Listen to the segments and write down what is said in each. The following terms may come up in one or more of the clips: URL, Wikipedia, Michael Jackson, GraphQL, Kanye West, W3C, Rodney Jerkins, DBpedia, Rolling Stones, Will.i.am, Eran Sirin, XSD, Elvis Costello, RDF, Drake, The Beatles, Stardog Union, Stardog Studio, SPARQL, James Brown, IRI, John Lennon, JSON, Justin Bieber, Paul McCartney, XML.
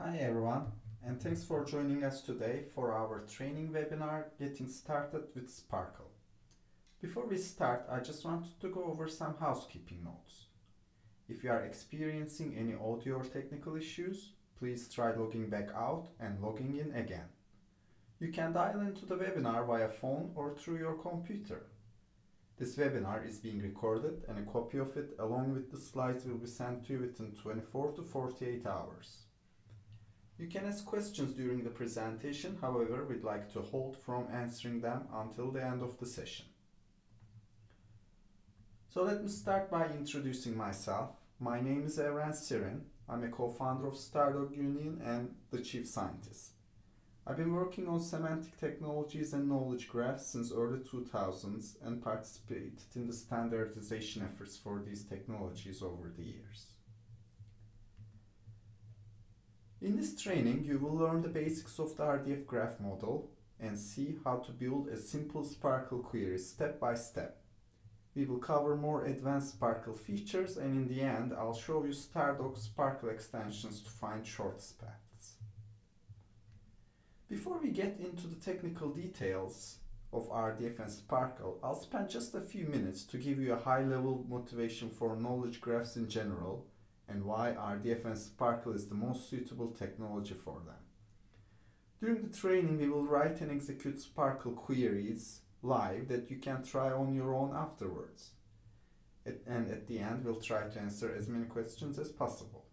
Hi everyone, and thanks for joining us today for our training webinar, Getting Started with SPARQL. Before we start, I just wanted to go over some housekeeping notes. If you are experiencing any audio or technical issues, please try logging back out and logging in again. You can dial into the webinar via phone or through your computer. This webinar is being recorded and a copy of it along with the slides will be sent to you within 24 to 48 hours. You can ask questions during the presentation, however, we'd like to hold from answering them until the end of the session. So let me start by introducing myself. My name is Eran Sirin. I'm a co-founder of Stardog Union and the chief scientist. I've been working on semantic technologies and knowledge graphs since early 2000s and participated in the standardization efforts for these technologies over the years. In this training, you will learn the basics of the RDF graph model and see how to build a simple SPARQL query step by step. We will cover more advanced SPARQL features, and in the end, I'll show you Stardog SPARQL extensions to find shortest paths. Before we get into the technical details of RDF and SPARQL, I'll spend just a few minutes to give you a high-level motivation for knowledge graphs in general, and why RDF and SPARQL is the most suitable technology for them. During the training, we will write and execute SPARQL queries live that you can try on your own afterwards. And at the end, we'll try to answer as many questions as possible.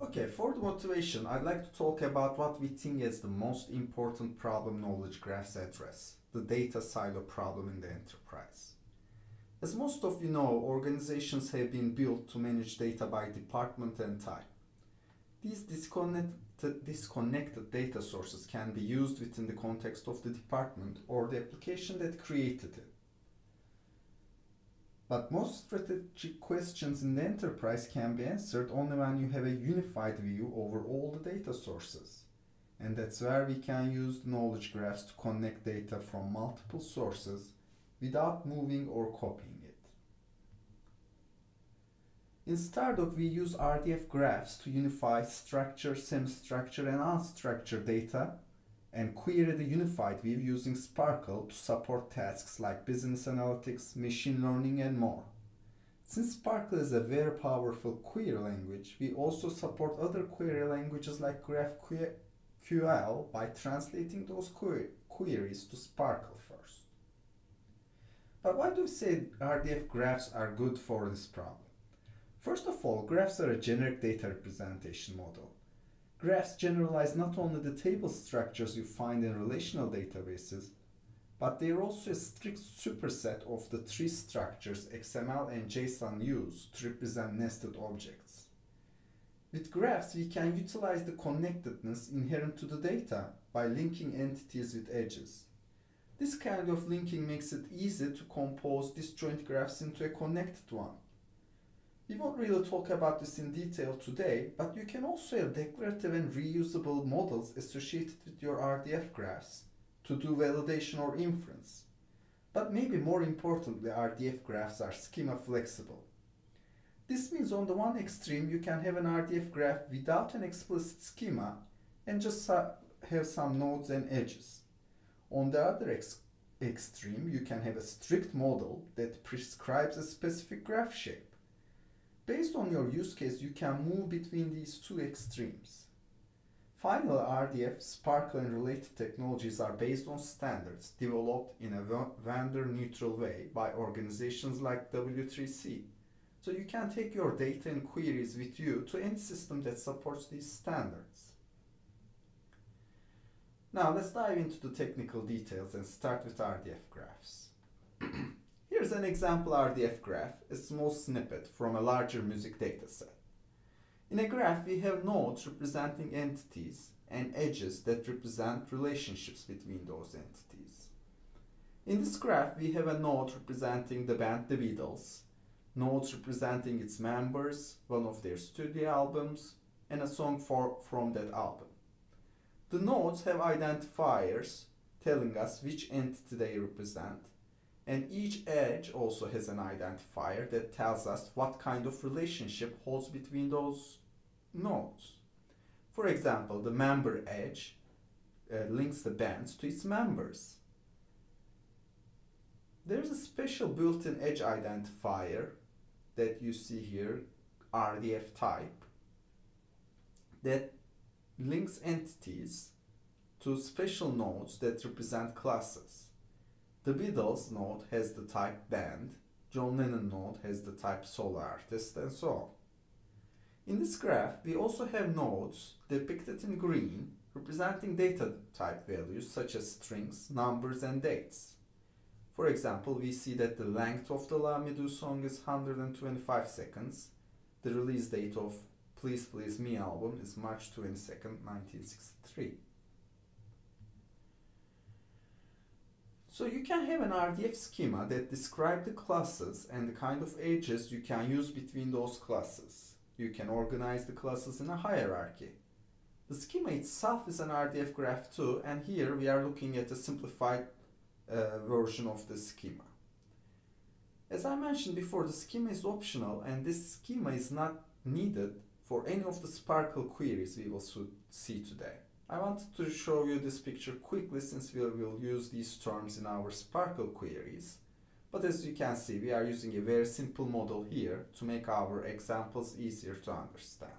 Okay, for the motivation, I'd like to talk about what we think is the most important problem knowledge graphs address, the data silo problem in the enterprise. As most of you know, organizations have been built to manage data by department and type. These disconnected data sources can be used within the context of the department or the application that created it. But most strategic questions in the enterprise can be answered only when you have a unified view over all the data sources. And that's where we can use knowledge graphs to connect data from multiple sources without moving or copying it. In Stardog, we use RDF graphs to unify structured, semi-structured, and unstructured data and query the unified view using SPARQL to support tasks like business analytics, machine learning, and more. Since SPARQL is a very powerful query language, we also support other query languages like GraphQL by translating those queries to SPARQL first. But why do we say RDF graphs are good for this problem? First of all, graphs are a generic data representation model. Graphs generalize not only the table structures you find in relational databases, but they are also a strict superset of the tree structures XML and JSON use to represent nested objects. With graphs, we can utilize the connectedness inherent to the data by linking entities with edges. This kind of linking makes it easy to compose disjoint graphs into a connected one. We won't really talk about this in detail today, but you can also have declarative and reusable models associated with your RDF graphs to do validation or inference. But maybe more importantly, RDF graphs are schema flexible. This means on the one extreme, you can have an RDF graph without an explicit schema and just have some nodes and edges. On the other extreme, you can have a strict model that prescribes a specific graph shape. Based on your use case, you can move between these two extremes. Finally, RDF, SPARQL, and related technologies are based on standards developed in a vendor-neutral way by organizations like W3C. So you can take your data and queries with you to any system that supports these standards. Now let's dive into the technical details and start with RDF graphs. Here's an example RDF graph, a small snippet from a larger music dataset. In a graph, we have nodes representing entities and edges that represent relationships between those entities. In this graph, we have a node representing the band The Beatles, nodes representing its members, one of their studio albums, and a song from that album. The nodes have identifiers telling us which entity they represent, and each edge also has an identifier that tells us what kind of relationship holds between those nodes. For example, the member edge links the bands to its members. There's a special built-in edge identifier that you see here, RDF type, that links entities to special nodes that represent classes. The Beatles node has the type band, John Lennon node has the type solo artist, and so on. In this graph, we also have nodes depicted in green representing data type values such as strings, numbers, and dates. For example, we see that the length of the Let Me Do song is 125 seconds. The release date of Please Please Me album is March 22nd, 1963. So you can have an RDF schema that describes the classes and the kind of edges you can use between those classes. You can organize the classes in a hierarchy. The schema itself is an RDF graph too, and here we are looking at a simplified version of the schema. As I mentioned before, the schema is optional and this schema is not needed for any of the SPARQL queries we will see today. I wanted to show you this picture quickly since we will use these terms in our SPARQL queries. But as you can see, we are using a very simple model here to make our examples easier to understand.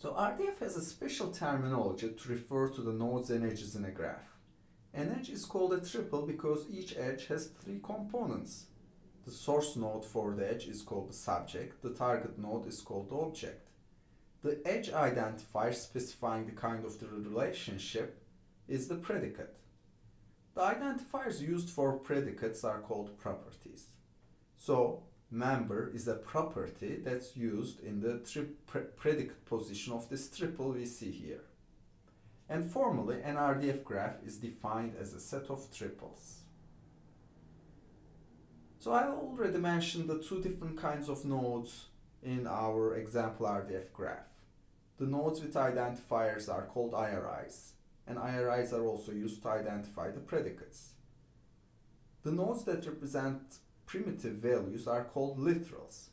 So RDF has a special terminology to refer to the nodes and edges in a graph. An edge is called a triple because each edge has three components. The source node for the edge is called the subject, the target node is called the object. The edge identifier specifying the kind of the relationship is the predicate. The identifiers used for predicates are called properties. So, member is a property that's used in the predicate position of this triple we see here. And formally, an RDF graph is defined as a set of triples. So I already mentioned the two different kinds of nodes in our example RDF graph. The nodes with identifiers are called IRIs, and IRIs are also used to identify the predicates. The nodes that represent primitive values are called literals.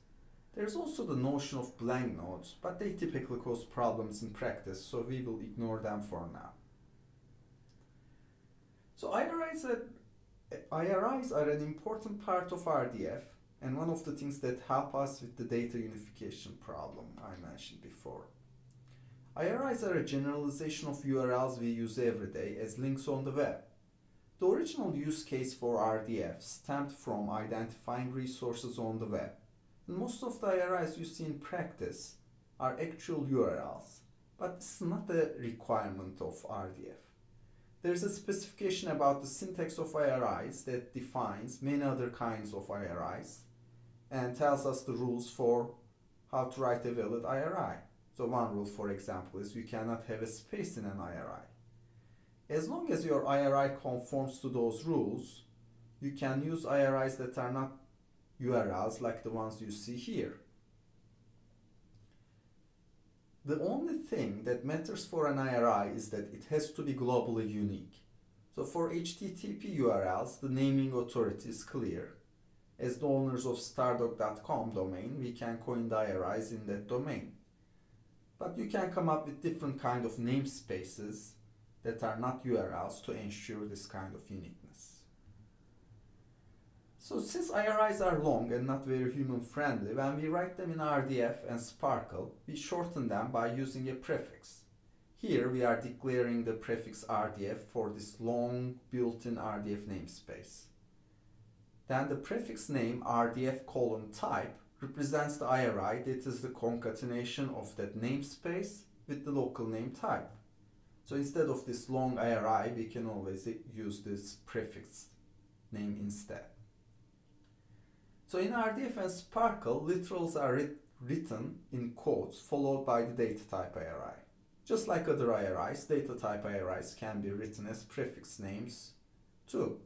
There's also the notion of blank nodes, but they typically cause problems in practice, so we will ignore them for now. So IRIs are an important part of RDF and one of the things that help us with the data unification problem I mentioned before. IRIs are a generalization of URLs we use every day as links on the web. The original use case for RDF stemmed from identifying resources on the web, and most of the IRIs you see in practice are actual URLs, but this is not a requirement of RDF. There is a specification about the syntax of IRIs that defines many other kinds of IRIs and tells us the rules for how to write a valid IRI. So one rule, for example, is you cannot have a space in an IRI. As long as your IRI conforms to those rules, you can use IRIs that are not URLs like the ones you see here. The only thing that matters for an IRI is that it has to be globally unique. So for HTTP URLs, the naming authority is clear. As the owners of stardog.com domain, we can coin the IRIs in that domain. But you can come up with different kind of namespaces that are not URLs to ensure this kind of uniqueness. So since IRIs are long and not very human friendly, when we write them in RDF and SPARQL, we shorten them by using a prefix. Here we are declaring the prefix RDF for this long built-in RDF namespace. Then the prefix name RDF colon type represents the IRI that is the concatenation of that namespace with the local name type. So instead of this long IRI, we can always use this prefix name instead. So in RDF and SPARQL, literals are written in quotes followed by the data type IRI. Just like other IRIs, data type IRIs can be written as prefix names too.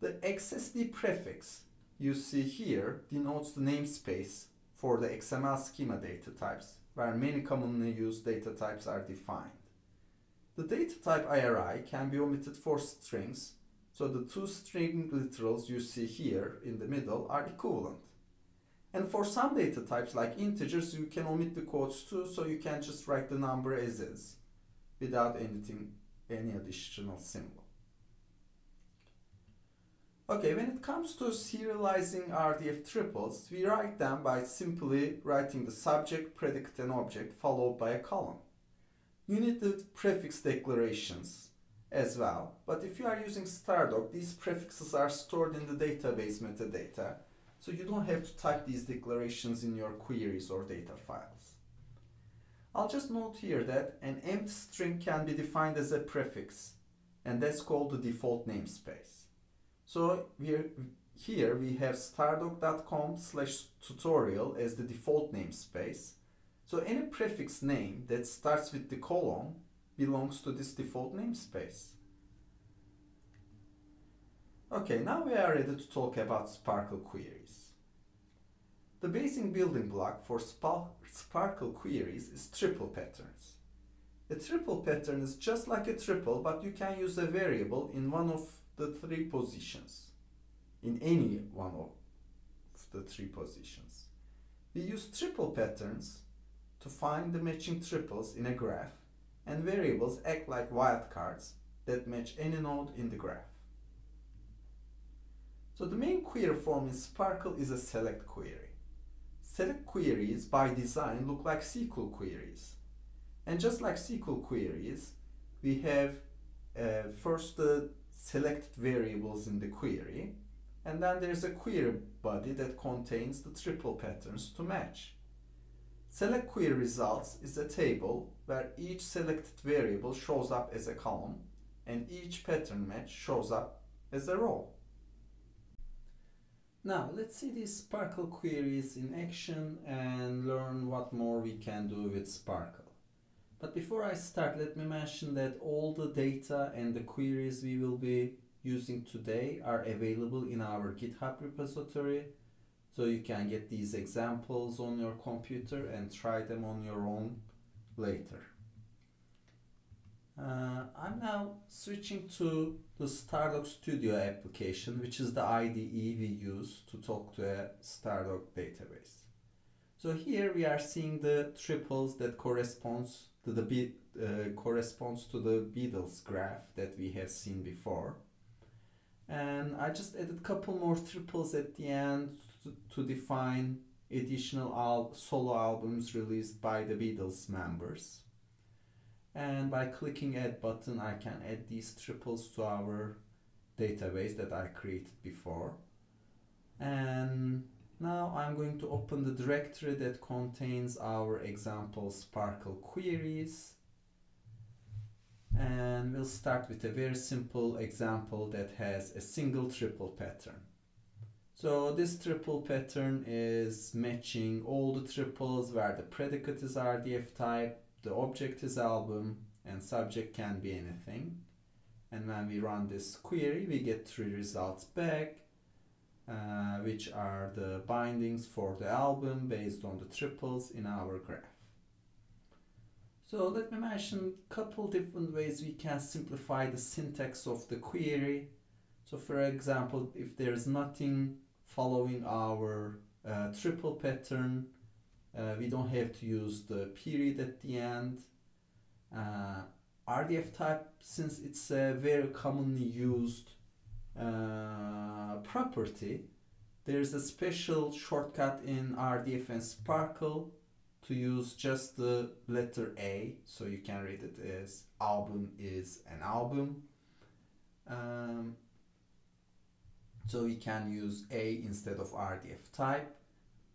The XSD prefix you see here denotes the namespace for the XML schema data types, where many commonly used data types are defined. The data type IRI can be omitted for strings, so the two string literals you see here in the middle are equivalent. And for some data types like integers, you can omit the quotes too, so you can just write the number as is without anything, any additional symbol. Okay, when it comes to serializing RDF triples, we write them by simply writing the subject, predicate, and object followed by a column. You need the prefix declarations as well, but if you are using Stardog, these prefixes are stored in the database metadata, so you don't have to type these declarations in your queries or data files. I'll just note here that an empty string can be defined as a prefix, and that's called the default namespace. So here we have stardog.com/tutorial as the default namespace. So any prefix name that starts with the colon belongs to this default namespace. Okay, now we are ready to talk about SPARQL queries. The basic building block for SPARQL queries is triple patterns. A triple pattern is just like a triple, but you can use a variable in one of the three positions, in any one of the three positions. We use triple patterns to find the matching triples in a graph, and variables act like wildcards that match any node in the graph. So the main query form in SPARQL is a select query. Select queries by design look like SQL queries. And just like SQL queries, we have first the selected variables in the query, and then there's a query body that contains the triple patterns to match. Select query results is a table where each selected variable shows up as a column, and each pattern match shows up as a row. Now let's see these SPARQL queries in action and learn what more we can do with SPARQL. But before I start, let me mention that all the data and the queries we will be using today are available in our GitHub repository, so you can get these examples on your computer and try them on your own later. I'm now switching to the Stardog Studio application, which is the IDE we use to talk to a Stardog database. So here we are seeing the triples that corresponds to the Beatles graph that we have seen before. And I just added a couple more triples at the end to define additional solo albums released by the Beatles members. And by clicking Add button, I can add these triples to our database that I created before. And now I'm going to open the directory that contains our example SPARQL queries. And we'll start with a very simple example that has a single triple pattern. So this triple pattern is matching all the triples where the predicate is RDF type, the object is album, and subject can be anything. And when we run this query, we get three results back, which are the bindings for the album based on the triples in our graph. So let me mention a couple different ways we can simplify the syntax of the query. So for example, if there's nothing following our triple pattern, we don't have to use the period at the end. RDF type, since it's a very commonly used property, there's a special shortcut in RDF and SPARQL to use just the letter A, so you can read it as album is an album. So we can use A instead of RDF type.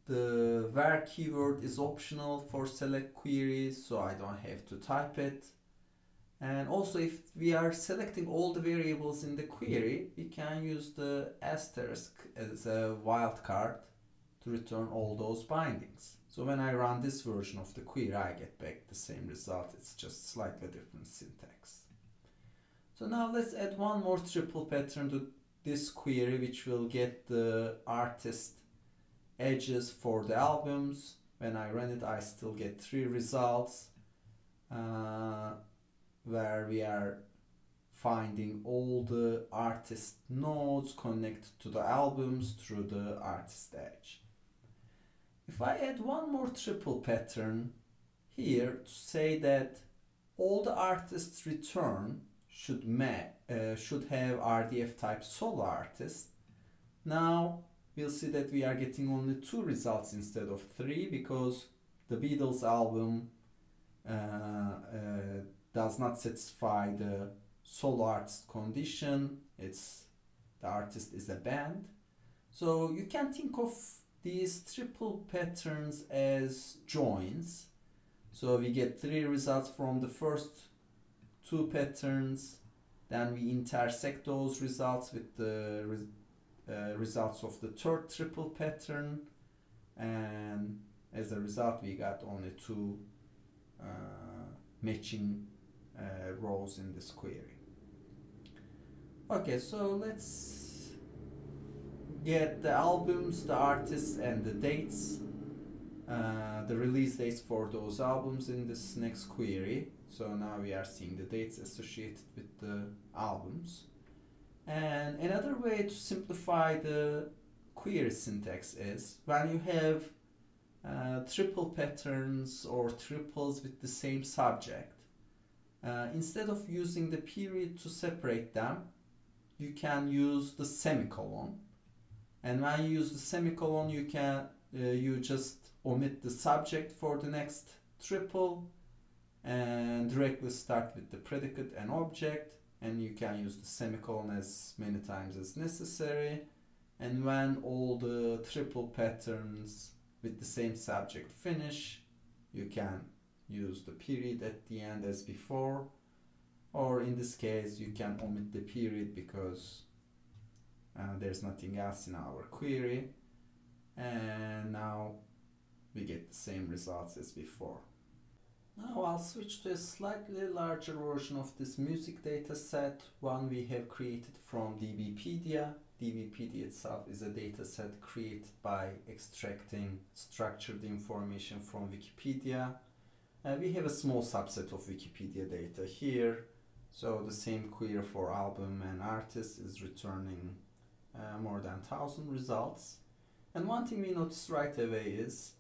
The var keyword is optional for select queries, so I don't have to type it. And also, if we are selecting all the variables in the query, we can use the asterisk as a wildcard to return all those bindings. So when I run this version of the query, I get back the same result. It's just slightly different syntax. So now let's add one more triple pattern to this query, which will get the artist edges for the albums. When I run it, I still get three results where we are finding all the artist nodes connected to the albums through the artist edge. If I add one more triple pattern here to say that all the artists return should have RDF type solo artist, now we'll see that we are getting only 2 results instead of 3, because the Beatles album does not satisfy the solo artist condition. It's the artist is a band. So you can think of these triple patterns as joins. So we get 3 results from the first 2 patterns, then we intersect those results with the results of the 3rd triple pattern, and as a result we got only 2 matching rows in this query. Okay, so let's get the albums, the artists and the dates, the release dates for those albums in this next query. So now we are seeing the dates associated with the albums. And another way to simplify the query syntax is when you have triple patterns or triples with the same subject, instead of using the period to separate them, you can use the semicolon. And when you use the semicolon, you can you just omit the subject for the next triple and directly start with the predicate and object, and you can use the semicolon as many times as necessary. And when all the triple patterns with the same subject finish, you can use the period at the end as before, or in this case you can omit the period because there's nothing else in our query, and now we get the same results as before. Now I'll switch to a slightly larger version of this music dataset, one we have created from DBpedia. DBpedia itself is a dataset created by extracting structured information from Wikipedia. We have a small subset of Wikipedia data here, so the same query for album and artist is returning more than 1,000 results. And one thing we notice right away is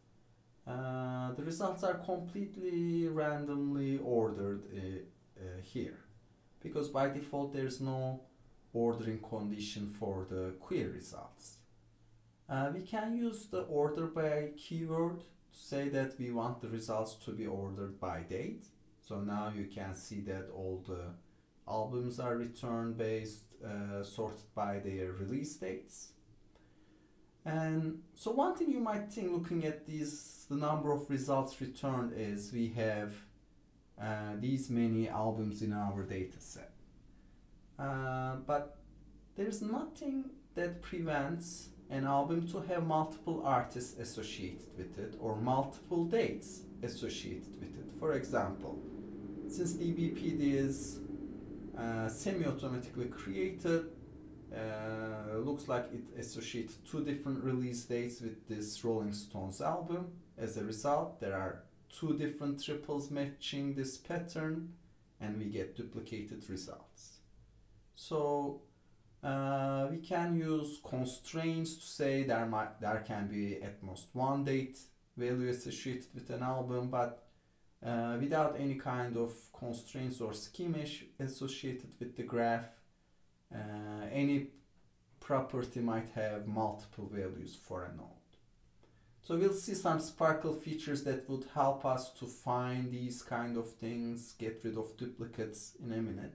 the results are completely randomly ordered here, because by default there's no ordering condition for the query results. We can use the order by keyword to say that we want the results to be ordered by date. So now you can see that all the albums are return based, sorted by their release dates. And so one thing you might think looking at these, the number of results returned, is we have these many albums in our data set. But there's nothing that prevents an album to have multiple artists associated with it or multiple dates associated with it. For example, since DBpedia is semi-automatically created, looks like it associates 2 different release dates with this Rolling Stones album. As a result, there are 2 different triples matching this pattern, and we get duplicated results. So we can use constraints to say there can be at most 1 date value associated with an album, but without any kind of constraints or schema associated with the graph, any property might have multiple values for a node. So we'll see some SPARQL features that would help us to find these kind of things, get rid of duplicates in a minute.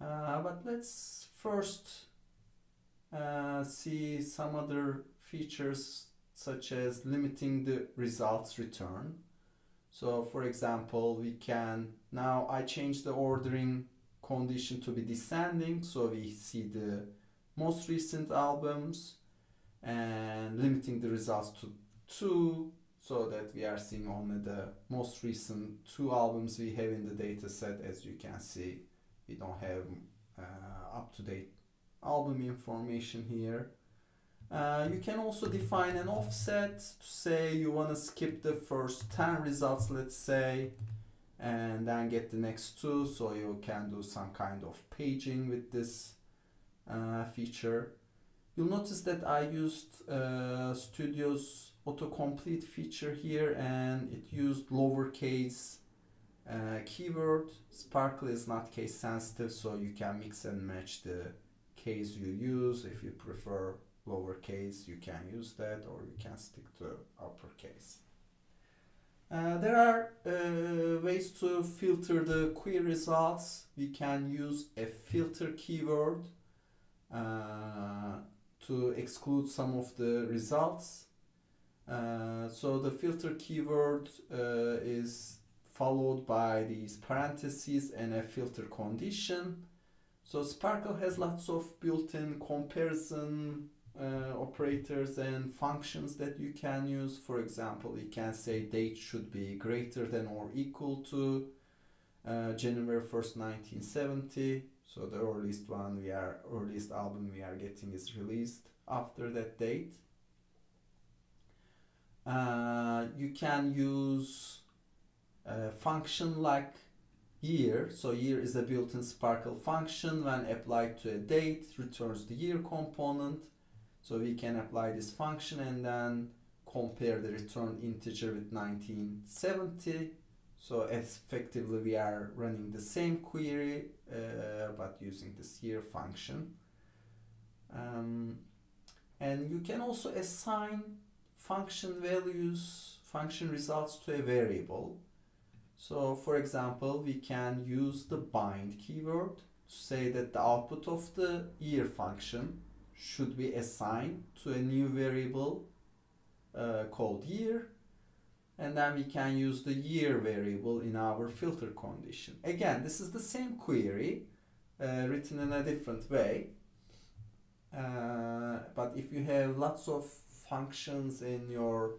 But let's first see some other features, such as limiting the results return. So for example, we can, now I change the ordering condition to be descending, so we see the most recent albums, and limiting the results to 2, so that we are seeing only the most recent 2 albums we have in the data set. As you can see, we don't have up-to-date album information here. You can also define an offset to say you want to skip the first 10 results, let's say, and then get the next 2, so you can do some kind of paging with this feature. You'll notice that I used Studio's autocomplete feature here, and it used lowercase keyword. SPARQL is not case sensitive, so you can mix and match the case you use. If you prefer lowercase, you can use that, or you can stick to uppercase. There are ways to filter the query results. We can use a filter keyword to exclude some of the results. So the filter keyword is followed by these parentheses and a filter condition. So SPARQL has lots of built-in comparison operators and functions that you can use. For example, you can say date should be greater than or equal to January 1st, 1970. So the earliest one we are, earliest album we are getting is released after that date. You can use a function like year. So year is a built-in SPARQL function. When applied to a date, returns the year component. So we can apply this function and then compare the return integer with 1970. So effectively we are running the same query but using this year function. And you can also assign function values, function results to a variable. So for example, we can use the bind keyword to say that the output of the year function should be assigned to a new variable called year, and then we can use the year variable in our filter condition. Again, this is the same query written in a different way, but if you have lots of functions in your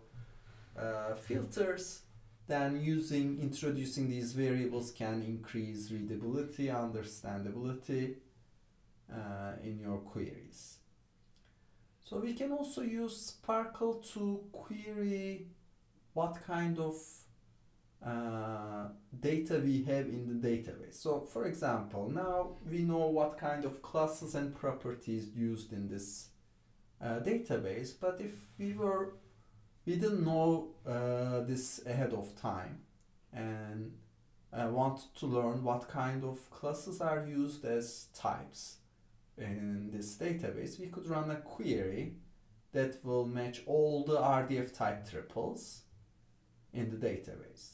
filters, then introducing these variables can increase readability, understandability in your queries. So we can also use SPARQL to query what kind of data we have in the database. So for example, now we know what kind of classes and properties used in this database, but if we didn't know this ahead of time and want to learn what kind of classes are used as types in this database, we could run a query that will match all the RDF type triples in the database.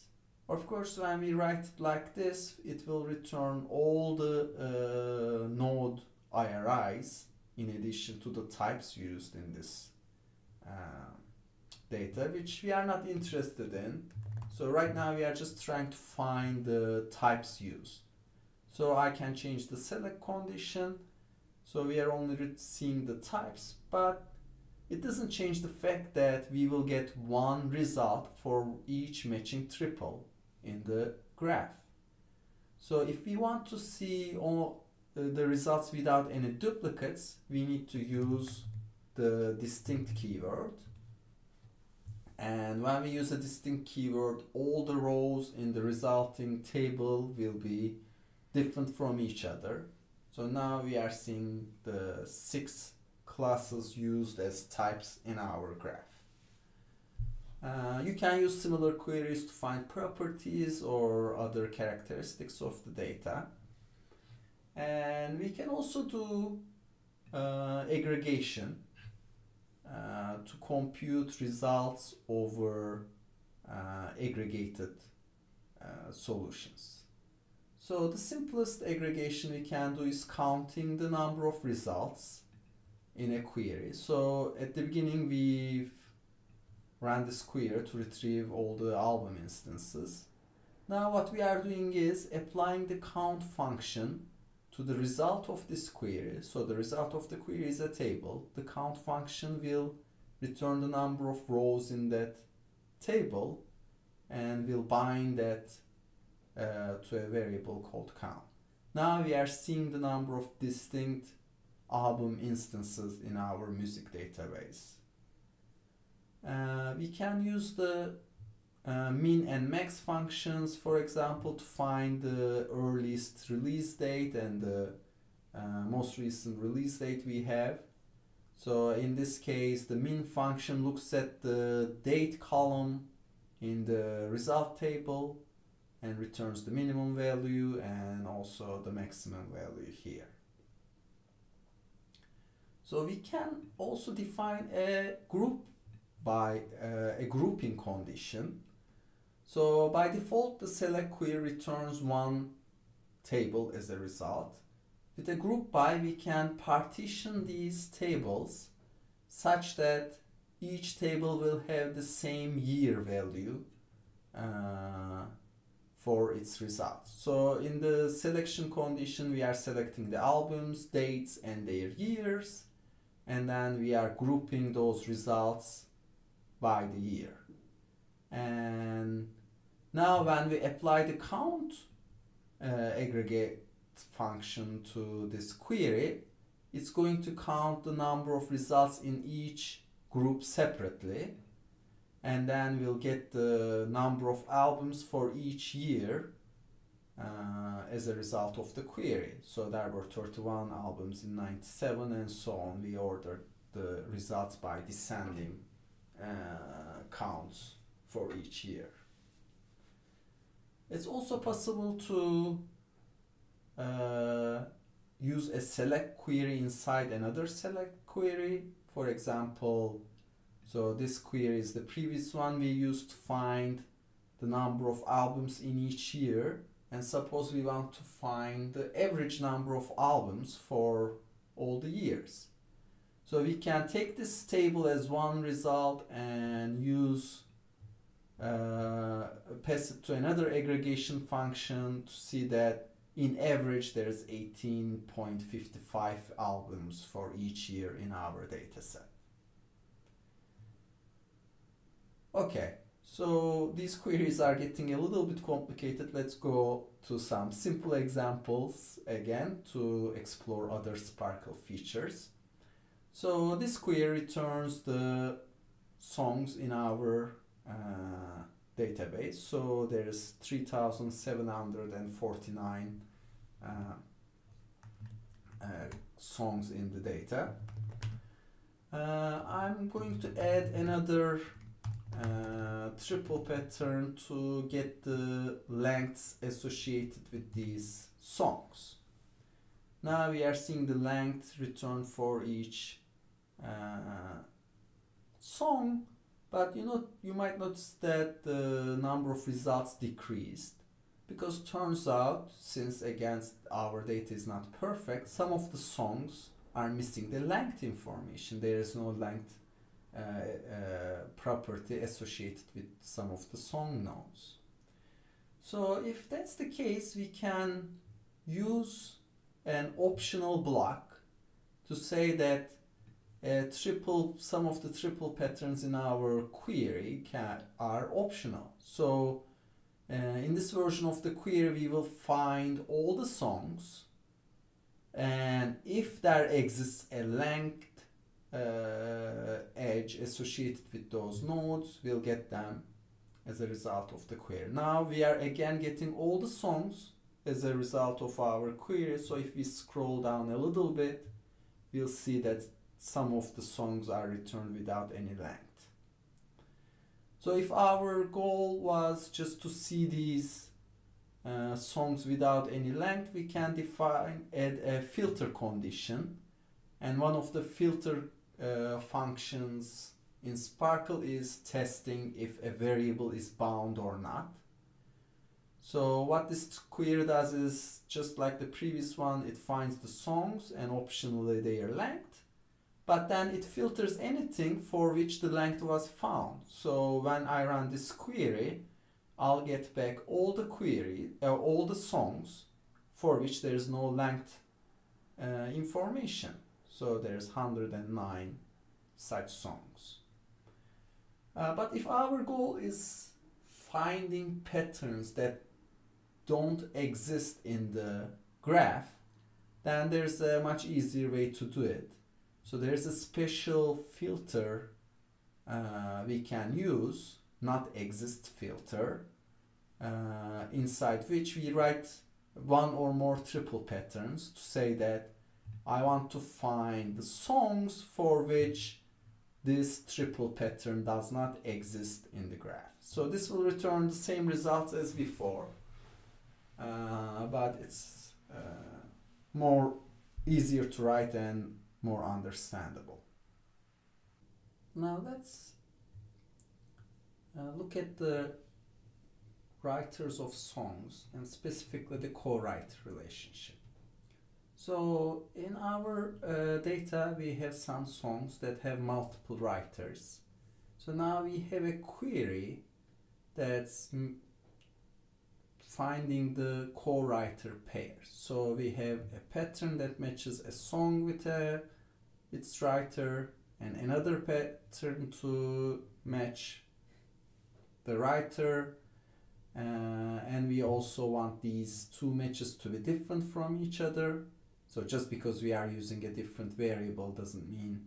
Of course, when we write it like this, it will return all the node IRIs in addition to the types used in this data, which we are not interested in. So right now we are just trying to find the types used. So I can change the select condition. So we are only seeing the types, but it doesn't change the fact that we will get one result for each matching triple in the graph. So if we want to see all the results without any duplicates, we need to use the distinct keyword. And when we use a distinct keyword, all the rows in the resulting table will be different from each other. So now we are seeing the 6 classes used as types in our graph. You can use similar queries to find properties or other characteristics of the data. And we can also do aggregation to compute results over aggregated solutions. So the simplest aggregation we can do is counting the number of results in a query. So at the beginning we ran this query to retrieve all the album instances. Now what we are doing is applying the count function to the result of this query. So the result of the query is a table. The count function will return the number of rows in that table and will bind that to a variable called count. Now we are seeing the number of distinct album instances in our music database. We can use the min and max functions, for example, to find the earliest release date and the most recent release date we have. So in this case, the min function looks at the date column in the result table and returns the minimum value and also the maximum value here. So we can also define a group by a grouping condition. So by default, the select query returns one table as a result. With a group by, we can partition these tables such that each table will have the same year value for its result. So in the selection condition, we are selecting the albums, dates, and their years, and then we are grouping those results by the year. And now when we apply the count aggregate function to this query, it's going to count the number of results in each group separately, and then we'll get the number of albums for each year as a result of the query. So there were 31 albums in 97 and so on. We ordered the results by descending counts for each year. It's also possible to use a select query inside another select query. For example, so this query is the previous one we used to find the number of albums in each year, and suppose we want to find the average number of albums for all the years. So we can take this table as one result and use pass it to another aggregation function to see that in average there is 18.55 albums for each year in our data set. Okay, so these queries are getting a little bit complicated. Let's go to some simple examples again to explore other SPARQL features. So this query returns the songs in our database. So there's 3,749 songs in the data. I'm going to add another triple pattern to get the lengths associated with these songs. Now we are seeing the length returned for each song. But you might notice that the number of results decreased, because turns out, since again our data is not perfect, some of the songs are missing the length information. There is no length property associated with some of the song nodes. So if that's the case, we can use an optional block to say that some of the triple patterns in our query are optional. So in this version of the query, we will find all the songs, and if there exists a length edge associated with those nodes, we'll get them as a result of the query. Now we are again getting all the songs as a result of our query. So if we scroll down a little bit, we'll see that some of the songs are returned without any length. So if our goal was just to see these songs without any length, we can add a filter condition. And one of the filter functions in SPARQL is testing if a variable is bound or not. So what this query does is, just like the previous one, it finds the songs and optionally their length. But then it filters anything for which the length was found. So when I run this query, I'll get back all the songs for which there is no length information. So there's 109 such songs. But if our goal is finding patterns that don't exist in the graph, then there's a much easier way to do it. So there's a special filter we can use, not exist filter, inside which we write one or more triple patterns to say that I want to find the songs for which this triple pattern does not exist in the graph. So this will return the same results as before, but it's more easier to write and more understandable. Now let's look at the writers of songs and specifically the co-write relationship. So in our data we have some songs that have multiple writers. So now we have a query that's finding the co-writer pair. So we have a pattern that matches a song with its writer and another pattern to match the writer, and we also want these two matches to be different from each other. So just because we are using a different variable doesn't mean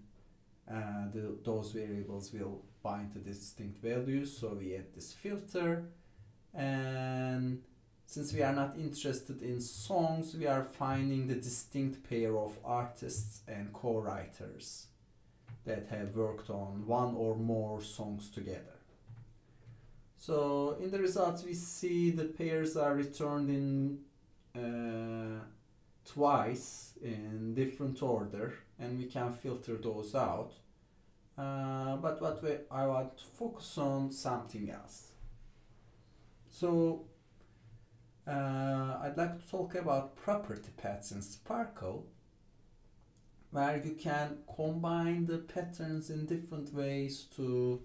those variables will bind to distinct values. So we add this filter, and since we are not interested in songs, we are finding the distinct pair of artists and co-writers that have worked on one or more songs together. So in the results we see the pairs are returned in twice in different order, and we can filter those out. But I want to focus on something else. So I'd like to talk about property paths in SPARQL, where you can combine the patterns in different ways to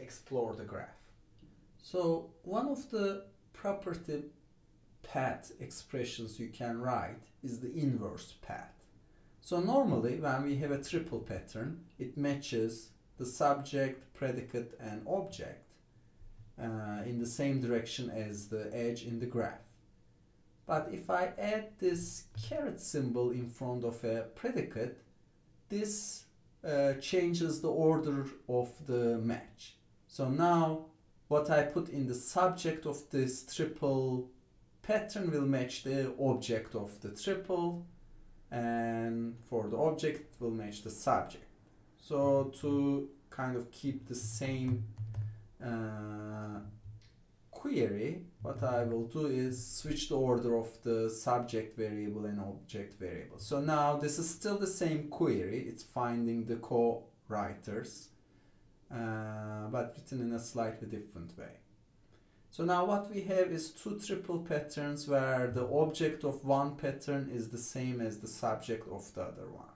explore the graph. So one of the property path expressions you can write is the inverse path. So normally when we have a triple pattern, it matches the subject, predicate and object in the same direction as the edge in the graph. But if I add this caret symbol in front of a predicate, this changes the order of the match. So now what I put in the subject of this triple pattern will match the object of the triple, and for the object will match the subject. So to kind of keep the same query, what I will do is switch the order of the subject variable and object variable. So now this is still the same query, it's finding the co-writers, but written in a slightly different way. So now what we have is two triple patterns where the object of one pattern is the same as the subject of the other one.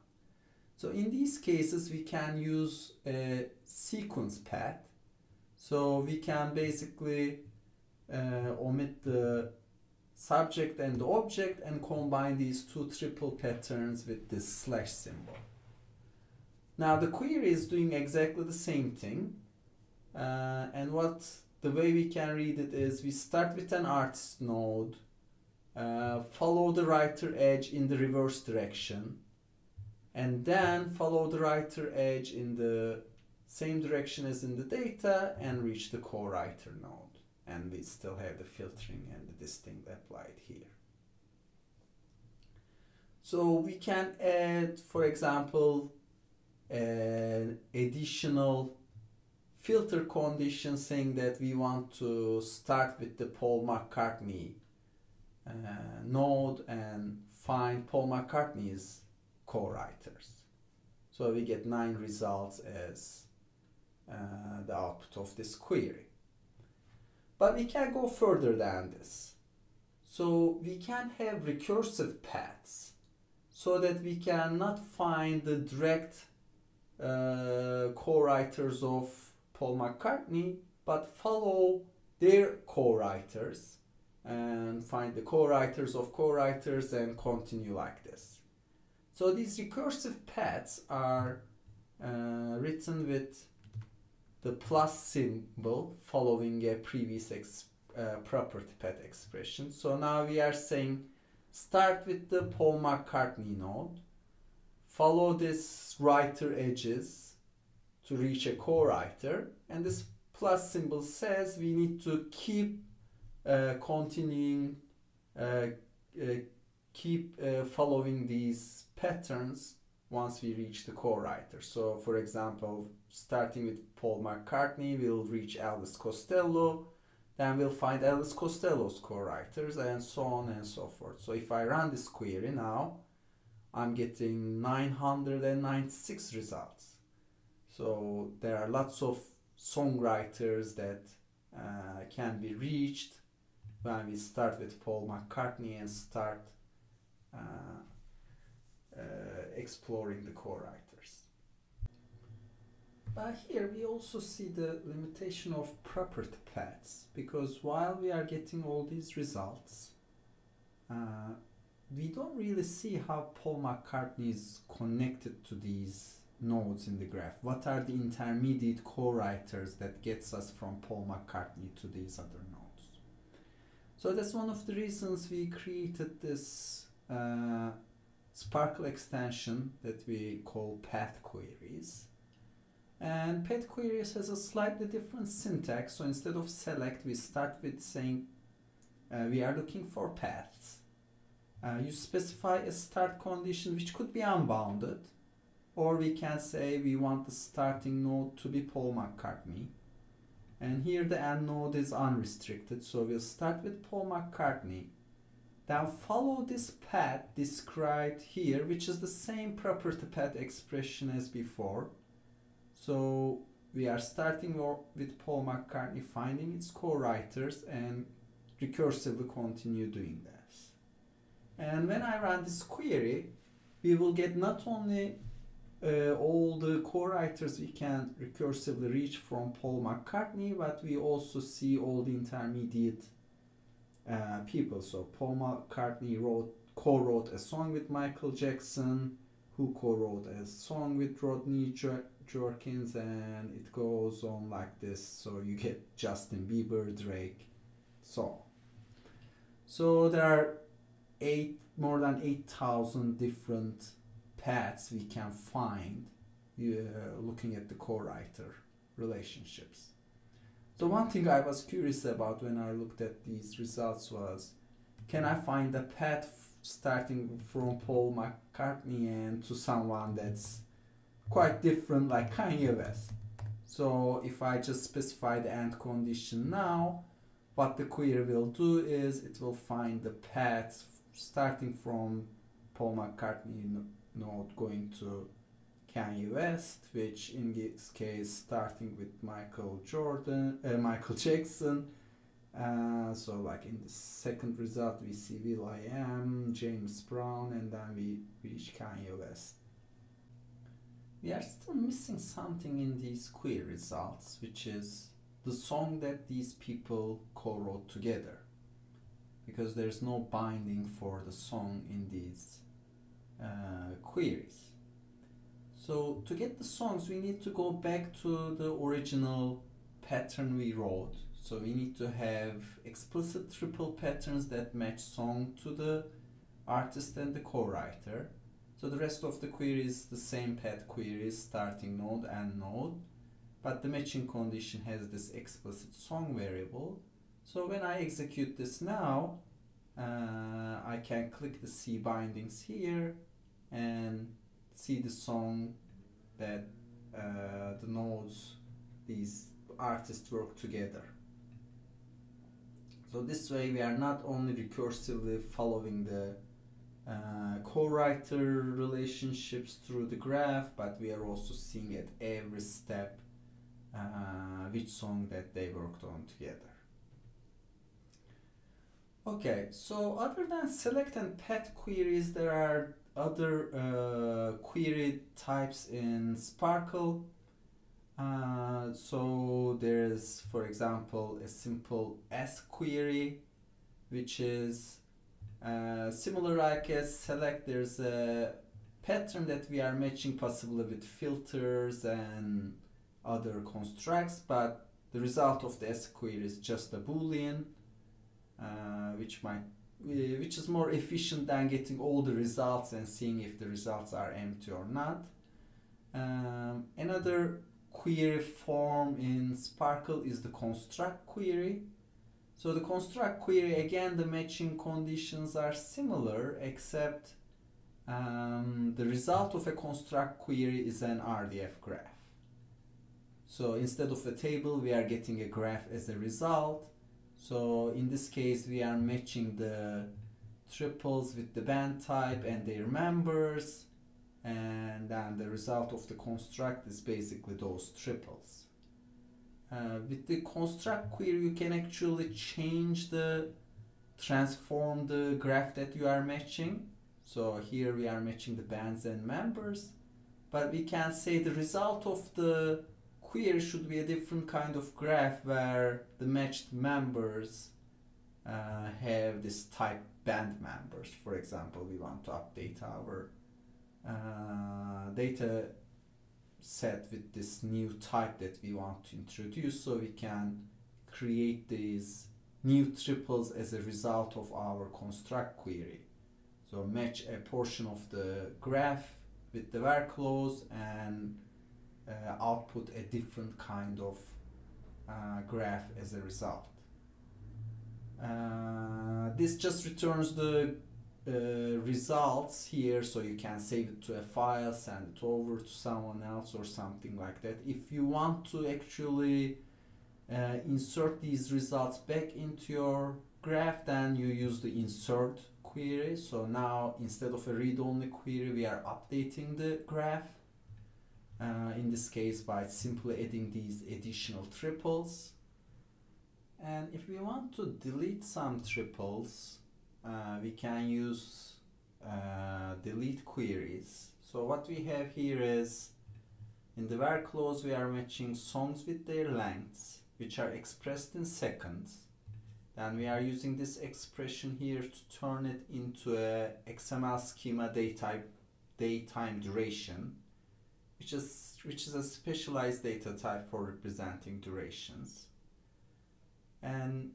So in these cases we can use a sequence path. So we can basically omit the subject and the object and combine these two triple patterns with this slash symbol. Now the query is doing exactly the same thing, and the way we can read it is we start with an artist node, follow the writer edge in the reverse direction, and then follow the writer edge in the same direction as in the data and reach the co-writer node, and we still have the filtering and the distinct applied here. So we can add, for example, an additional filter condition saying that we want to start with the Paul McCartney node and find Paul McCartney's co-writers. So we get 9 results as the output of this query. But we can go further than this. So we can have recursive paths so that we cannot find the direct co-writers of Paul McCartney, but follow their co-writers and find the co-writers of co-writers and continue like this. So these recursive paths are written with the plus symbol following a previous property path expression. So now we are saying start with the Paul McCartney node, follow this writer edges to reach a co-writer, and this plus symbol says we need to keep continuing keep following these patterns once we reach the co-writer. So for example, starting with Paul McCartney, we'll reach Elvis Costello, then we'll find Elvis Costello's co-writers, and so on and so forth. So if I run this query now, I'm getting 996 results. So there are lots of songwriters that can be reached when we start with Paul McCartney and start exploring the co-writers. But here we also see the limitation of property paths, because while we are getting all these results, we don't really see how Paul McCartney is connected to these nodes in the graph. What are the intermediate co-writers that gets us from Paul McCartney to these other nodes? So that's one of the reasons we created this SPARQL extension that we call path queries. And path queries has a slightly different syntax. So instead of select, we start with saying we are looking for paths. You specify a start condition which could be unbounded, or we can say we want the starting node to be Paul McCartney. And here the end node is unrestricted. So we'll start with Paul McCartney. Then follow this path described here, which is the same property path expression as before. So we are starting with Paul McCartney, finding its co-writers, and recursively continue doing this. And when I run this query, we will get not only all the co-writers we can recursively reach from Paul McCartney, but we also see all the intermediate people. So Paul McCartney co-wrote a song with Michael Jackson, who co-wrote a song with Rodney Jerkins, and it goes on like this. So you get Justin Bieber, Drake, so on. So there are more than 8,000 different paths we can find looking at the co-writer relationships. The one thing I was curious about when I looked at these results was, can I find a path starting from Paul McCartney and to someone that's quite different, like Kanye West? So if I just specify the end condition now, what the query will do is it will find the path starting from Paul McCartney node going to Kanye West, which in this case starting with Michael Jackson. So like in the second result we see Will.i.am, James Brown, and then we reach Kanye West. We are still missing something in these query results, which is the song that these people co-wrote together, because there's no binding for the song in these queries. So to get the songs, we need to go back to the original pattern we wrote. So we need to have explicit triple patterns that match song to the artist and the co-writer. So the rest of the query is the same path queries, starting node and node, but the matching condition has this explicit song variable. So when I execute this now, I can click the C bindings here and see the song that the nodes, these artists work together. So this way we are not only recursively following the co-writer relationships through the graph, but we are also seeing at every step which song that they worked on together. Okay, so other than select and path queries, there are other query types in SPARQL. So there's, for example, a simple ask query, which is similar like as select. There's a pattern that we are matching possibly with filters and other constructs, but the result of the ask query is just a Boolean, which is more efficient than getting all the results and seeing if the results are empty or not. Another query form in SPARQL is the construct query. So the construct query, again, the matching conditions are similar, except the result of a construct query is an RDF graph. So instead of a table, we are getting a graph as a result. So in this case, we are matching the triples with the band type and their members, and then the result of the construct is basically those triples. With the construct query, you can actually change the, transform the graph that you are matching. So here we are matching the bands and members, but we can say the result of the query should be a different kind of graph where the matched members have this type band members. For example, we want to update our data set with this new type that we want to introduce, so we can create these new triples as a result of our construct query. So match a portion of the graph with the var clause and output a different kind of graph as a result. This just returns the results here, so you can save it to a file, send it over to someone else or something like that. If you want to actually insert these results back into your graph, then you use the insert query. So now, instead of a read-only query, we are updating the graph, in this case by simply adding these additional triples. And if we want to delete some triples, we can use delete queries. So what we have here is, in the var clause, we are matching songs with their lengths, which are expressed in seconds. Then we are using this expression here to turn it into a XML schema daytime duration, which is a specialized data type for representing durations. And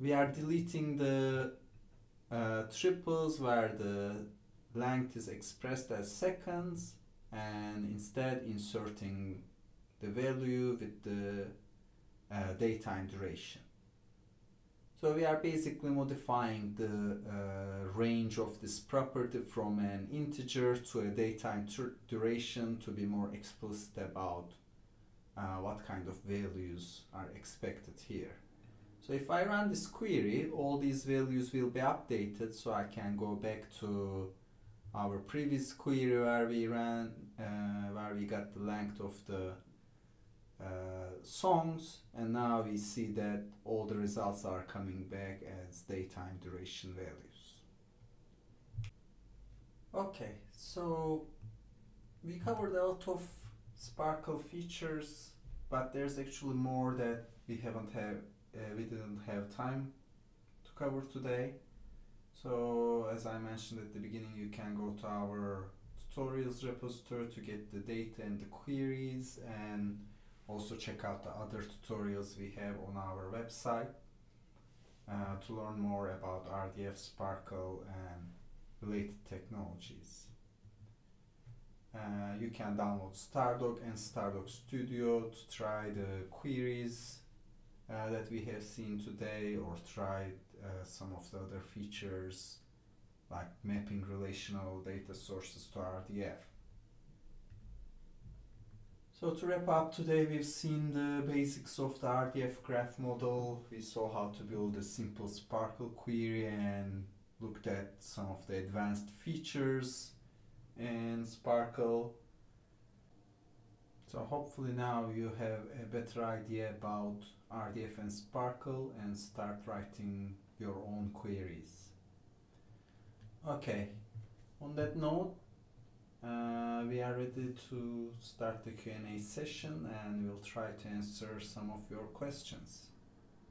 we are deleting the triples where the length is expressed as seconds, and instead inserting the value with the daytime duration. So we are basically modifying the range of this property from an integer to a daytime duration to be more explicit about what kind of values are expected here. So if I run this query, all these values will be updated, so I can go back to our previous query where we ran, where we got the length of the songs, and now we see that all the results are coming back as daytime duration values. Okay, so we covered a lot of SPARQL features, but there's actually more that we didn't have time to cover today. So as I mentioned at the beginning, you can go to our tutorials repository to get the data and the queries, and also check out the other tutorials we have on our website to learn more about RDF, SPARQL and related technologies. You can download Stardog and Stardog Studio to try the queries that we have seen today, or tried some of the other features like mapping relational data sources to RDF. So to wrap up today, we've seen the basics of the RDF graph model. We saw how to build a simple SPARQL query and looked at some of the advanced features in SPARQL. So hopefully now you have a better idea about RDF and SPARQL and start writing your own queries. Okay, on that note, we are ready to start the Q&A session, and we'll try to answer some of your questions.